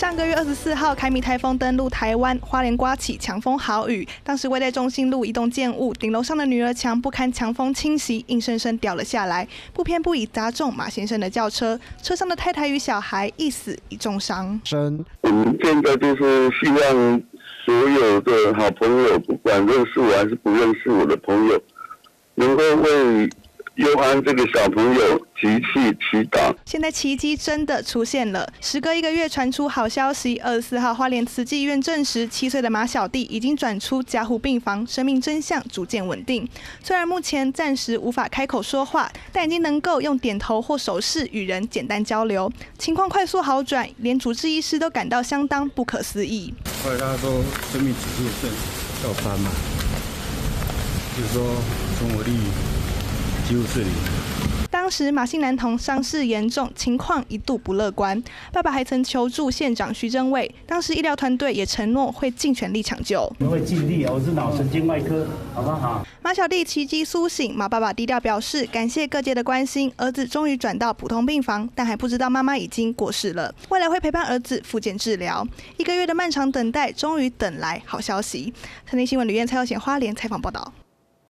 上个月24号，凯米台风登陆台湾，花莲刮起强风豪雨。当时位在中信路一栋建物顶楼上的女儿墙不堪强风侵袭，硬生生掉了下来，不偏不倚砸中马先生的轿车，车上的太太与小孩一死一重伤。我们现在就是希望所有的好朋友，不管认识我还是不认识我的朋友，能够为 佑安这个小朋友集气祈祷。现在奇迹真的出现了，时隔1个月传出好消息。24号，花莲慈济医院证实，7岁的马小弟已经转出加护病房，生命真相逐渐稳定。虽然目前暂时无法开口说话，但已经能够用点头或手势与人简单交流，情况快速好转，连主治医师都感到相当不可思议。后来大家都生命指数正翻嘛，就是说中国力。 当时马姓男童伤势严重，情况一度不乐观。爸爸还曾求助县长徐正伟，当时医疗团队也承诺会尽全力抢救。我们会尽力啊，我是脑神经外科，好不好？马小弟奇迹苏醒，马爸爸低调表示感谢各界的关心，儿子终于转到普通病房，但还不知道妈妈已经过世了。未来会陪伴儿子复健治疗。1个月的漫长等待，终于等来好消息。三立新闻吕燕、蔡耀贤花莲采访报道。